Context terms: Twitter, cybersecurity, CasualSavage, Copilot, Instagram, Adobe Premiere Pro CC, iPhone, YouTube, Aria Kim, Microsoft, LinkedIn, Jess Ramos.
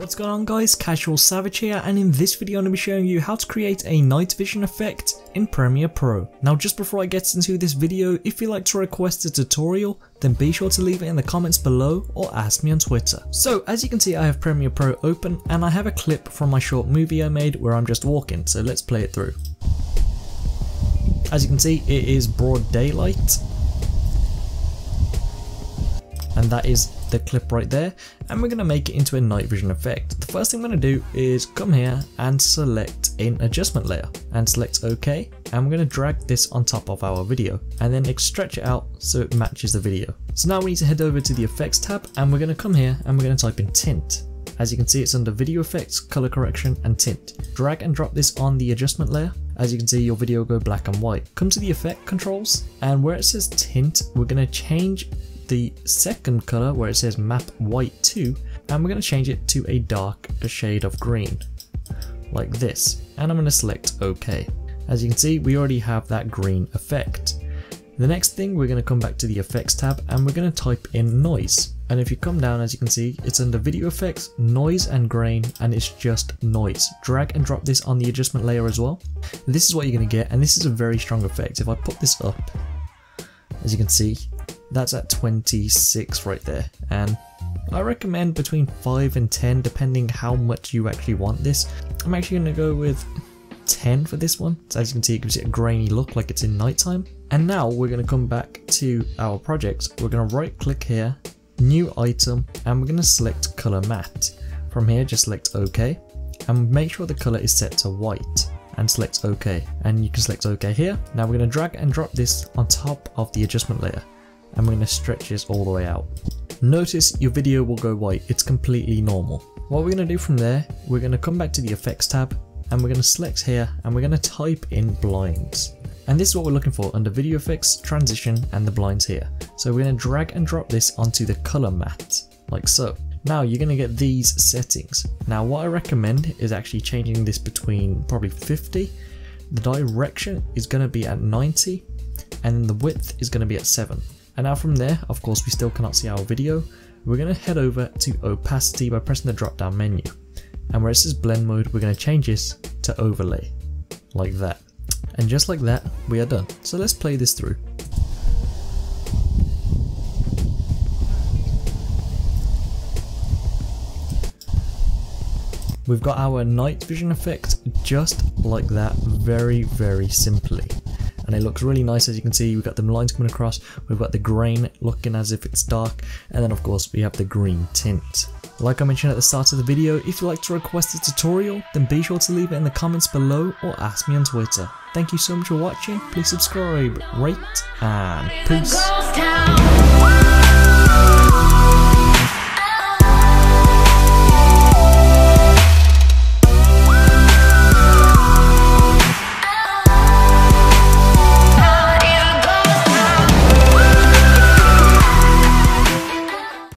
What's going on guys, CasualSavage here, and in this video I'm going to be showing you how to create a night vision effect in Premiere Pro. Now just before I get into this video, if you'd like to request a tutorial, then be sure to leave it in the comments below or ask me on Twitter. So as you can see, I have Premiere Pro open and I have a clip from my short movie I made where I'm just walking, so let's play it through. As you can see, it is broad daylight. And that is the clip right there, and we're going to make it into a night vision effect. The first thing I'm going to do is come here and select an adjustment layer and select OK, and we're going to drag this on top of our video and then stretch it out so it matches the video. So now we need to head over to the effects tab and we're going to come here and we're going to type in tint. As you can see, it's under video effects, color correction and tint. Drag and drop this on the adjustment layer. As you can see, your video will go black and white. Come to the effect controls, and where it says tint, we're going to change the second color where it says map white to, and we're going to change it to a dark shade of green like this, and I'm going to select OK. As you can see, we already have that green effect. The next thing, we're going to come back to the effects tab and we're going to type in noise, and if you come down, as you can see, it's under video effects, noise and grain, and it's just noise. Drag and drop this on the adjustment layer as well. This is what you're going to get, and this is a very strong effect. If I put this up, as you can see, that's at 26 right there, and I recommend between 5 and 10 depending how much you actually want this. I'm actually going to go with 10 for this one. So as you can see, it gives it a grainy look like it's in nighttime. And now we're going to come back to our project. We're going to right click here, new item, and we're going to select color matte. From here, just select OK, and make sure the color is set to white, and select OK, and you can select OK here. Now we're going to drag and drop this on top of the adjustment layer, and we're going to stretch this all the way out. Notice your video will go white, it's completely normal. What we're going to do from there, we're going to come back to the effects tab and we're going to select here and we're going to type in blinds. And this is what we're looking for under video effects, transition and the blinds here. So we're going to drag and drop this onto the color matte, like so. Now you're going to get these settings. Now what I recommend is actually changing this between probably 50, the direction is going to be at 90, and the width is going to be at 7. And now from there, of course, we still cannot see our video. We're going to head over to opacity by pressing the drop down menu, and where it says blend mode, we're going to change this to overlay like that, and just like that we are done. So let's play this through. We've got our night vision effect just like that, very simply. And it looks really nice. As you can see, we've got the lines coming across, we've got the grain looking as if it's dark, and then of course we have the green tint. Like I mentioned at the start of the video, if you'd like to request a tutorial, then be sure to leave it in the comments below or ask me on Twitter. Thank you so much for watching, please subscribe, rate, and peace.